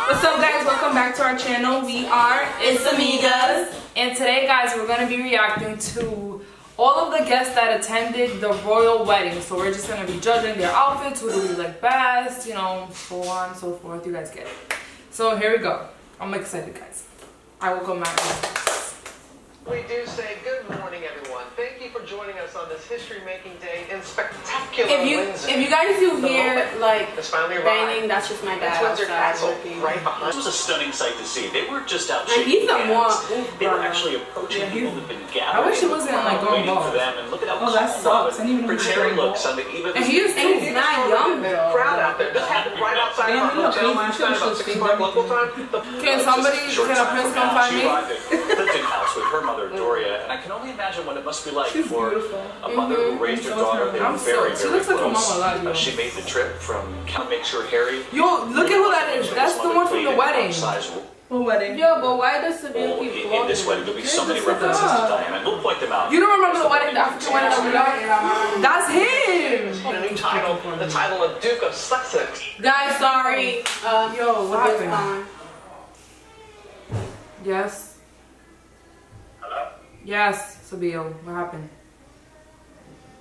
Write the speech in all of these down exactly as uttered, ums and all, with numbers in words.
What's up guys, welcome back to our channel. We are Issa Migas, and today guys we're going to be reacting to all of the guests that attended the royal wedding. So we're just going to be judging their outfits, who do we like best, you know, so on and so forth. You guys get it. So here we go. I'm excited guys. I will go mad. We do say good morning everyone. Thank you for joining us on this history-making day in spectacular if you, Windsor. If you guys do hear like banging, that's just my dad. Windsor Castle, right behind. This was a stunning sight to see. They weren't just out shaking hands. They were actually approaching yeah, people that had been gathering. I wish it wasn't like going for them. And look at how oh, that sucks. And even pretend looks on the even. And he's not young though. Crowd out there. This happened right outside our hotel last night about six o'clock local time. Can somebody, can a prince come find me? She lived in house with her mother Doria, and I can only imagine what it must be like. She's for beautiful. A mother mm-hmm. who raised her daughter. They were very, very she looks like close. A mom a lot, you know. uh, She made the trip from Count Make Sure Harry. Yo, look at who that is. That's the one from the wedding. What wedding? Yo, but why does Sabine keep vlogging? In this wedding, there'll be so many references to Diana. We'll point them out. You don't remember the wedding? The African wedding that we got? That's him! A new title. The title of Duke of Sussex. Guys, sorry. Uh, Yo, what happened? Yes. Hello? Yes. Sabio, what happened?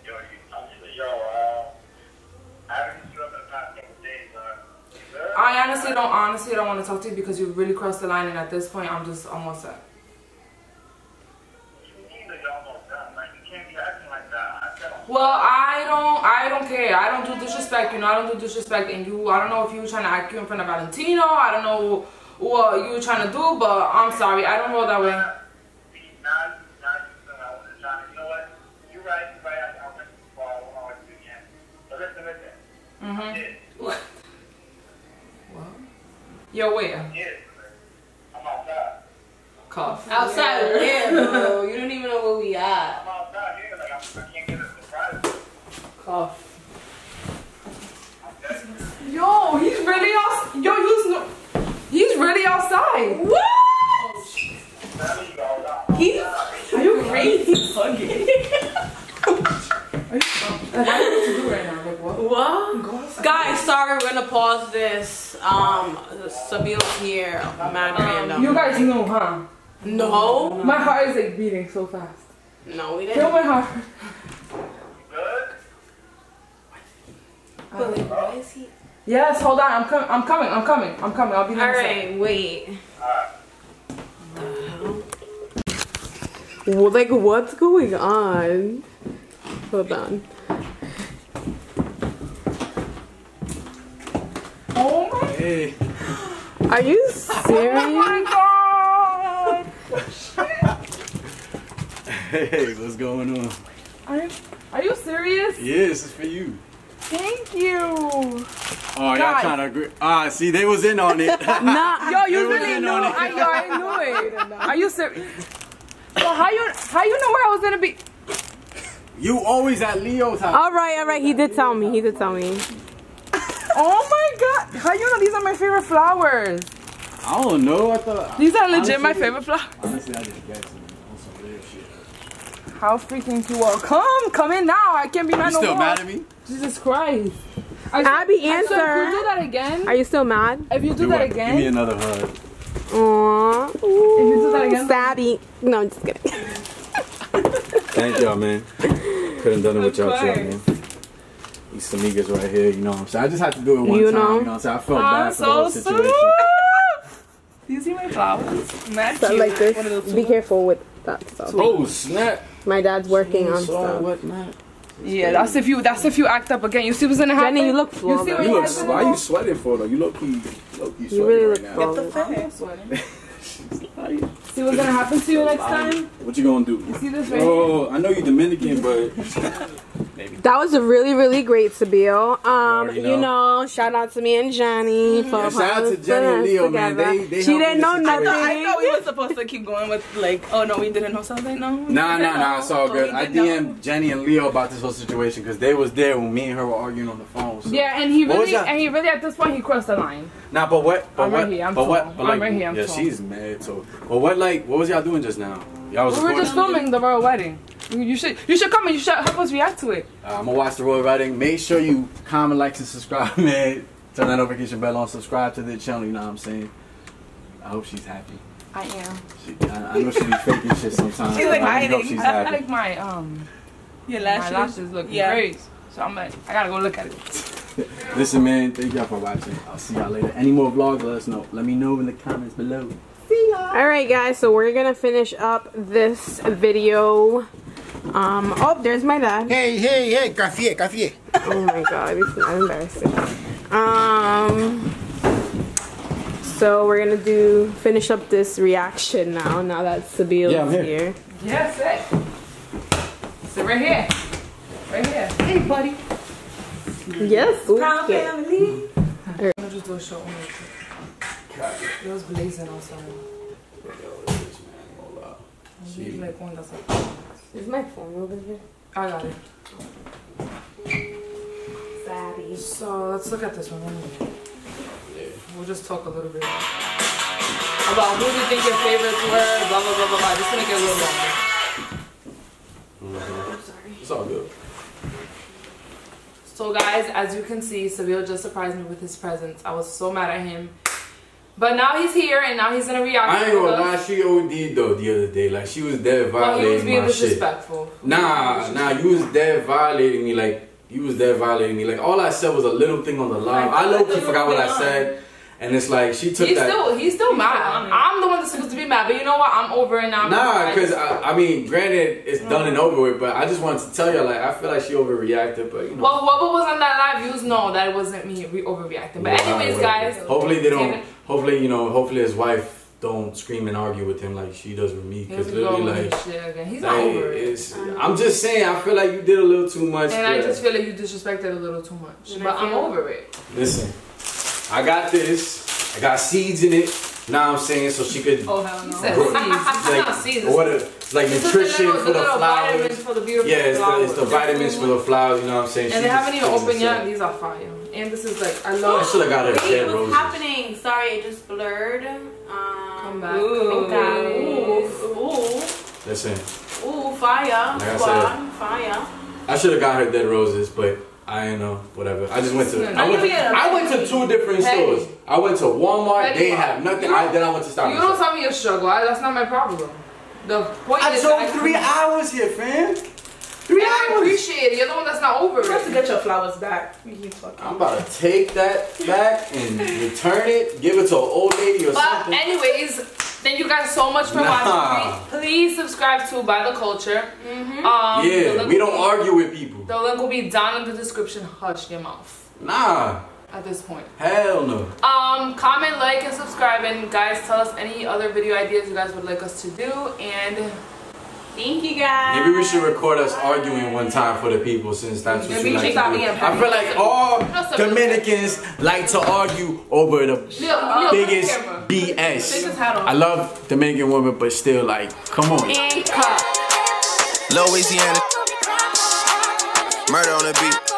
Yo, you, yo, uh, I haven't seen you over the past couple days, uh, I honestly don't, honestly don't want to talk to you because you really crossed the line, and at this point, I'm just almost done. What do you mean that you're almost done? Like, you can't be acting like that. I don't well, I don't, I don't care. I don't do disrespect, you know, I don't do disrespect, and you, I don't know if you were trying to act you in front of Valentino, I don't know what you were trying to do, but I'm sorry, I don't roll that way. Mm-hmm. What? What? Yo, where? Yeah, I'm outside. Cough. Outside of yeah. Where, bro? You don't even know where we are. I'm outside here. Like, I can't get a surprise. Cough. Yo, he's really out. Yo, he's no. He's really outside. What? Oh, he's. Are you crazy? Fucking. Are you what to do right now? Like, what? What? Go guys, sorry, we're gonna pause this. Um, Sabile's here. Mad random. You guys know, huh? No. no. My heart is like beating so fast. No, we didn't. Feel my heart. Good. Wait, why is he? Yes, hold on. I'm coming. I'm coming. I'm coming. I'm coming. I'll be there. All right, second. Wait. Well, like, what's going on? Hold on. Oh my. Hey. Are you serious? Oh my god! Hey, what's going on? Are, are you serious? Yes, it's for you. Thank you. Oh, y'all kind of agree. Ah, see, they was in on it. Nah, yo, you really knew. I, yo, I knew it. Are you serious? Well, how you how you know where I was gonna be? You always at Leo's house. All right, all right. He did tell me. He did tell me. Oh my god! How you know these are my favorite flowers? I don't know. I thought these are legit honestly, my favorite flowers. Honestly, I didn't get some real shit. How freaking cute! Well, come, come in now. I can't be mad no more. You still mad at me? Jesus Christ! I Abby, still, answer. I still, if you do that again, are you still mad? If you do, do that what? Again, give me another hug. Aww. If you do that again, Sabby. No, I'm just kidding. Thank y'all, man. Couldn't done it with y'all, man. These amigas right here, you know what I'm saying? I just had to do it one you time, know? You know what I'm saying? I felt I'm bad so for the whole situation. Do you see my flowers? Match stuff like this. Be careful with that stuff. Oh, snap. My dad's working on stuff. Whatnot. Yeah, that's if you that's if you act up again. You see what's gonna happen? Jenny, you look flawed. You you look, why are you sweating for though? You look you look you sweating you really right now. Get the fuck out sweating. See what's gonna happen to you next time? What you gonna do? You see this right oh, here? I know you're Dominican, but maybe. That was really, really great, Sabio. Um, you know. you know, shout out to me and Jenny for yeah, shout out to Jenny and Leo, together. Man. They, they she didn't know nothing. I thought we were supposed to keep going with like, oh no, we didn't know something. No, nah, nah, nah. It's all good. I D M'd know. Jenny and Leo about this whole situation because they was there when me and her were arguing on the phone. So. Yeah, and he really, and he really at this point he crossed the line. Nah, but what? But I'm what? Right here, I'm but what? But like, I'm right here. I'm yeah, tall. She's mad. So, but what? Like, what was y'all doing just now? Y'all was we were just filming the royal wedding. You should you should come and you should help us react to it. Uh, I'm gonna watch the Royal Riding. Make sure you comment, like, and subscribe, man. Turn that notification bell on. Subscribe to the channel. You know what I'm saying. I hope she's happy. I am. She, I, I know she be faking shit sometimes. She's like hiding. I, hope she's I, happy. I like my um. Your lashes. My lashes look yeah. great. So I'm like, I gotta go look at it. Listen, man. Thank y'all for watching. I'll see y'all later. Any more vlogs? Let us know. Let me know in the comments below. See y'all. All right, guys. So we're gonna finish up this video. Um, oh, there's my dad. Hey, hey, hey, café, café. Oh my god, this is not embarrassing. Um, so we're gonna do, finish up this reaction now, now that Sabil yeah, is here. here. Yes, yeah, it. So right here. Right here. Hey, buddy. Yes, we Proud family. Right. I'm gonna just do a short one. It was blazing outside. She like one that's like... Is my phone over here? I got it. Sorry. So let's look at this one. We'll just talk a little bit about who do you think your favorites were, blah, blah, blah, blah, blah. Just gonna get a little longer. Mm-hmm. I'm sorry. It's all good. So guys, as you can see, Sabil just surprised me with his presence. I was so mad at him. But now he's here and now he's gonna react. I ain't gonna lie, she O D'd though the other day. Like she was dead violating well, he was being my disrespectful. shit. Nah, nah, you was dead violating me. Like you was dead violating me. Like all I said was a little thing on the line. I low key forgot what I said, and it's like she took he's that. Still, he's still he's mad. I'm the one that's supposed to be mad, but you know what? I'm over it now. Nah, because I, I mean, granted, it's mm. done and over with. But I just wanted to tell you, like I feel like she overreacted, but you know. Well, whoever was on that live, you was know that it wasn't me. We overreacted. But well, anyways, guys. Hopefully they don't. Hopefully, you know, hopefully his wife don't scream and argue with him like she does with me. Because literally, like, he's not over it. I'm just saying, I feel like you did a little too much. And I just feel like you disrespected a little too much. But I'm over it. Listen, I got this. I got seeds in it. Now I'm saying so she could. Oh, hell no. He said seeds. Like, what a, like nutrition for the flowers. Yeah, it's the, it's the vitamins for the flowers. You know what I'm saying? And they haven't even opened yet. These are fire. And this is like, I love it. I should have got it. It was happening. Sorry, it just blurred. Um, Come back. Ooh. Okay. Ooh. Ooh. Listen. Ooh, fire. Like I said, fire. I should have got her dead roses, but I don't know. Whatever. I just went to. I went, I went to two different hey. stores. I went to Walmart. Hey. They didn't have nothing. I, then I went to Starbucks. You don't tell me your struggle. I, that's not my problem. The point I is, I drove three hours here, fam. Three hours. I appreciate it. You're the one that's not over it. You have to get your flowers back. I'm about to take that back and return it. Give it to an old lady or but something. But anyways, thank you guys so much for nah. watching. Please subscribe to By The Culture. Mm-hmm. um, yeah, we don't be, argue with people. The link will be down in the description. Hush your mouth. Nah. At this point. Hell no. Um, comment, like, and subscribe. And guys, tell us any other video ideas you guys would like us to do. And... thank you guys. Maybe we should record us arguing one time for the people since that's what Maybe you like to do. I feel like all Dominicans like to argue over the Leo, biggest Leo, B S. I love Dominican women, but still like, come on. Louisiana. Murder on the beat.